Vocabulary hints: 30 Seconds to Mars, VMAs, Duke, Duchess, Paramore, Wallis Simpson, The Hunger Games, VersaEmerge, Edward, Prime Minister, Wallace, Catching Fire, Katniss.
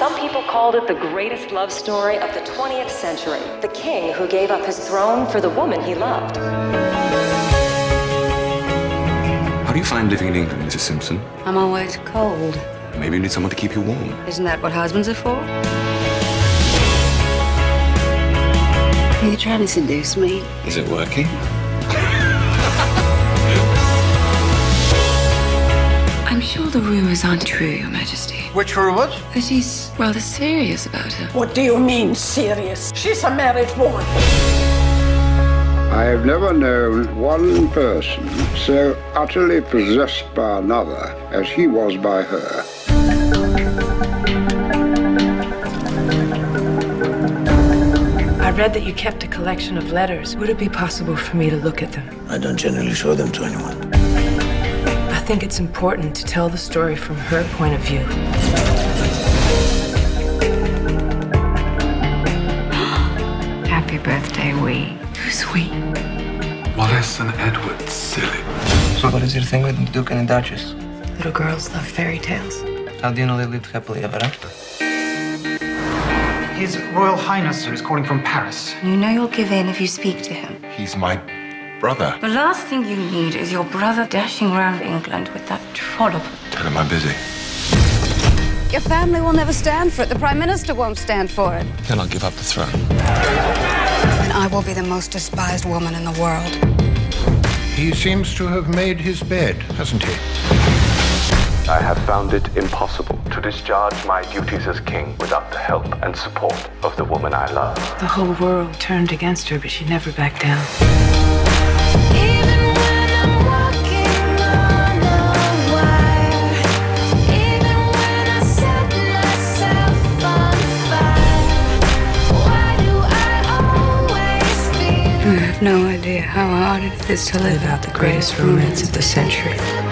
Some people called it the greatest love story of the 20th century. The king who gave up his throne for the woman he loved. How do you find living in England, Mrs. Simpson? I'm always cold. Maybe you need someone to keep you warm. Isn't that what husbands are for? Are you trying to seduce me? Is it working? I'm sure the rumors aren't true, Your Majesty. Which rumors? That he's rather serious about her. What do you mean, serious? She's a married woman. I have never known one person so utterly possessed by another as he was by her. I read that you kept a collection of letters. Would it be possible for me to look at them? I don't generally show them to anyone. I think it's important to tell the story from her point of view. Happy birthday, we. Who's we? Wallace and Edward, silly. So what is your thing with the Duke and the Duchess? Little girls love fairy tales. How do you know they lived happily ever after? His Royal Highness is calling from Paris. You know you'll give in if you speak to him. He's my brother. The last thing you need is your brother dashing around England with that trollop. Tell him I'm busy. Your family will never stand for it. The Prime Minister won't stand for it. Then I'll give up the throne. And I will be the most despised woman in the world. He seems to have made his bed, hasn't he? I have found it impossible to discharge my duties as king without the help and support of the woman I love. The whole world turned against her, but she never backed down. You have no idea how hard it is to live out the greatest romance of the century.